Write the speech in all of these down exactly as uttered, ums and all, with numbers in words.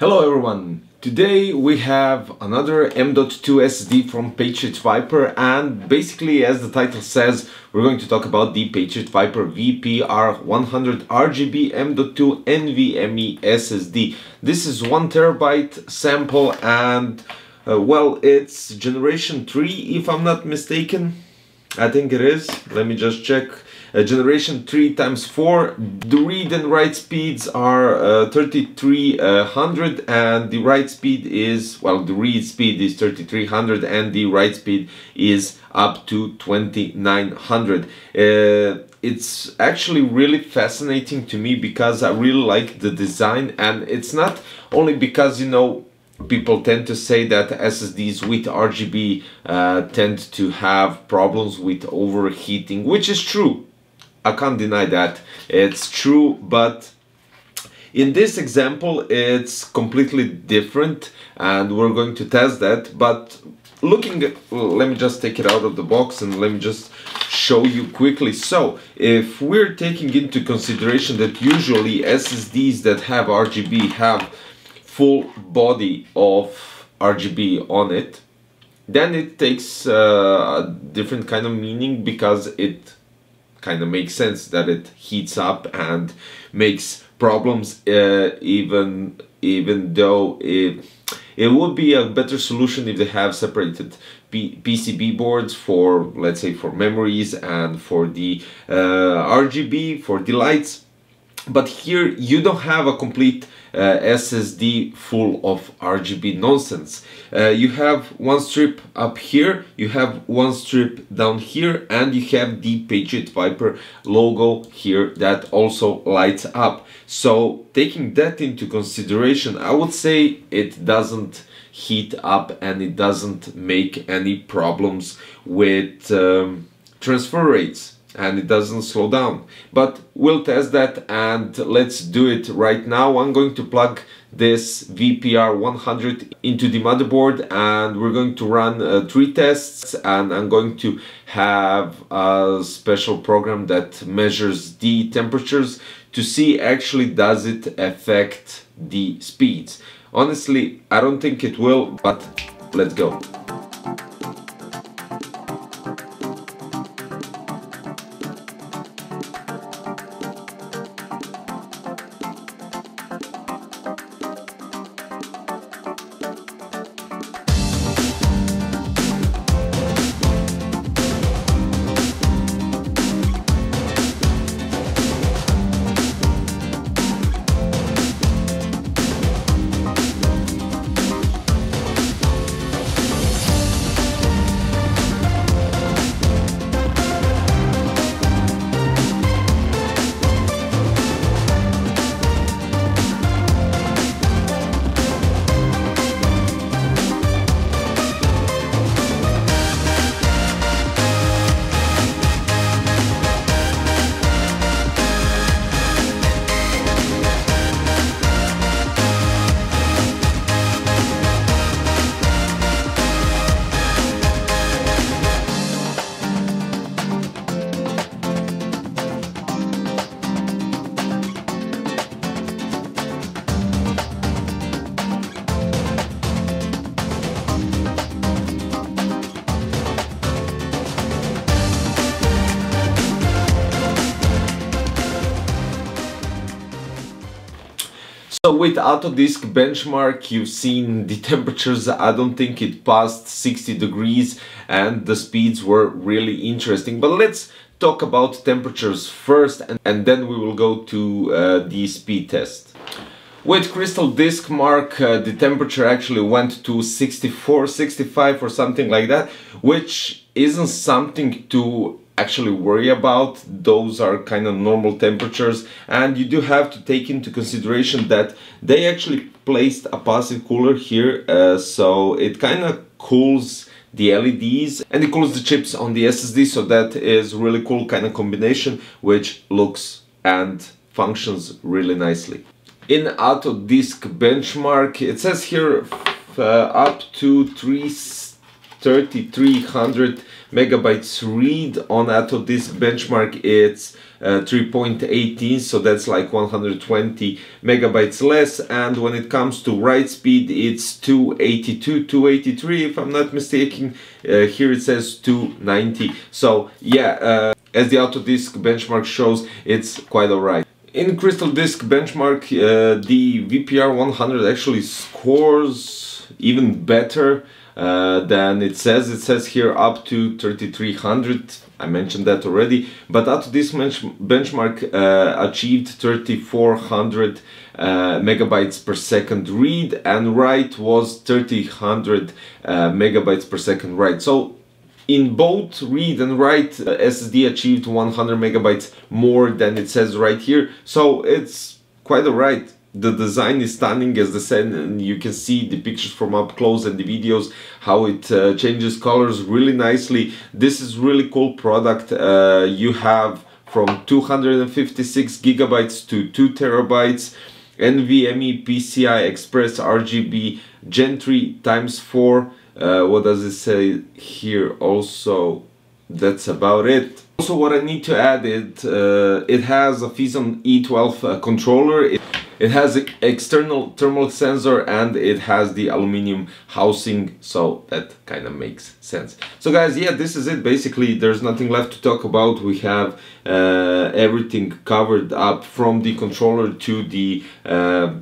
Hello everyone! Today we have another M dot two S S D from Patriot Viper, and basically, as the title says, we're going to talk about the Patriot Viper V P R one hundred R G B M dot two N V M E S S D. This is one terabyte sample and uh, well, it's generation three if I'm not mistaken. I think it is. Let me just check. Uh, generation three times four. The read and write speeds are uh, thirty-three hundred, and the write speed is, well, the read speed is thirty-three hundred and the write speed is up to twenty-nine hundred. Uh, it's actually really fascinating to me because I really like the design, and it's not only because, you know, people tend to say that S S Ds with R G B uh, tend to have problems with overheating, which is true. I can't deny that. It's true, but in this example, it's completely different, and we're going to test that. But looking at, well, let me just take it out of the box and let me just show you quickly. So if we're taking into consideration that usually S S Ds that have R G B have full body of R G B on it, then it takes uh, a different kind of meaning, because it kind of makes sense that it heats up and makes problems, uh, even even though it, it would be a better solution if they have separated P PCB boards for, let's say, for memories and for the uh, R G B, for the lights. But here you don't have a complete uh, S S D full of R G B nonsense. Uh, you have one strip up here, you have one strip down here, and you have the Patriot Viper logo here that also lights up. So taking that into consideration, I would say it doesn't heat up and it doesn't make any problems with um, transfer rates, and it doesn't slow down. But we'll test that, and let's do it right now. I'm going to plug this V P R one hundred into the motherboard, and we're going to run uh, three tests, and I'm going to have a special program that measures the temperatures to see actually does it affect the speeds. Honestly, I don't think it will, but let's go. So with AutoDisk benchmark, you've seen the temperatures. I don't think it passed sixty degrees, and the speeds were really interesting. But let's talk about temperatures first, and, and then we will go to uh, the speed test. With Crystal Disk Mark, uh, the temperature actually went to sixty-four, sixty-five or something like that, which isn't something to actually worry about. Those are kind of normal temperatures, and you do have to take into consideration that they actually placed a passive cooler here, uh, so it kind of cools the L E Ds and it cools the chips on the S S D, so that is really cool kind of combination, which looks and functions really nicely. In AutoDisk benchmark, it says here uh, up to three thirty-three hundred megabytes read. On AutoDisk benchmark it's uh, three point one eight, so that's like one hundred twenty megabytes less. And when it comes to write speed, it's two eighty-two, two eighty-three if I'm not mistaken. Uh, here it says two ninety. So yeah, uh, as the AutoDisk benchmark shows, it's quite alright. In Crystal Disk benchmark, uh, the V P R one hundred actually scores even better uh, than it says. It says here up to thirty-three hundred. I mentioned that already. But AutoDisk bench benchmark uh, achieved thirty-four hundred uh, megabytes per second read, and write was thirty hundred uh, megabytes per second write. So in both read and write, S S D achieved one hundred megabytes more than it says right here, so it's quite alright. The design is stunning, as the said, and you can see the pictures from up close and the videos, how it uh, changes colors really nicely. This is really cool product. Uh, you have from two hundred fifty-six gigabytes to two terabytes. N V M E, P C I Express, R G B, Gen three times four. Uh, what does it say here? Also, that's about it. Also, what I need to add, it uh, it has a Phison E twelve uh, controller. It, it has an external thermal sensor, and it has the aluminum housing, so that kind of makes sense. So guys, yeah, this is it. Basically, there's nothing left to talk about. We have uh, everything covered up, from the controller to the uh,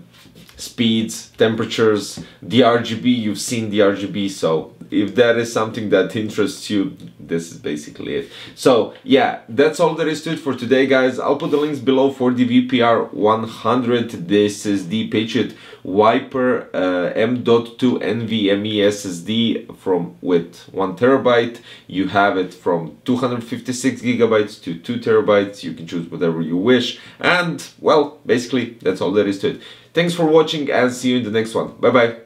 speeds, temperatures, the R G B. You've seen the R G B, so if that is something that interests you, this is basically it. So yeah, that's all there is to it for today, guys. I'll put the links below for the V P R one hundred. This is the Patriot Viper uh, M dot two N V M E S S D from with one terabyte. You have it from two hundred fifty-six gigabytes to two terabytes. You can choose whatever you wish. And well, basically that's all there is to it. Thanks for watching, and see you in the next one. Bye bye.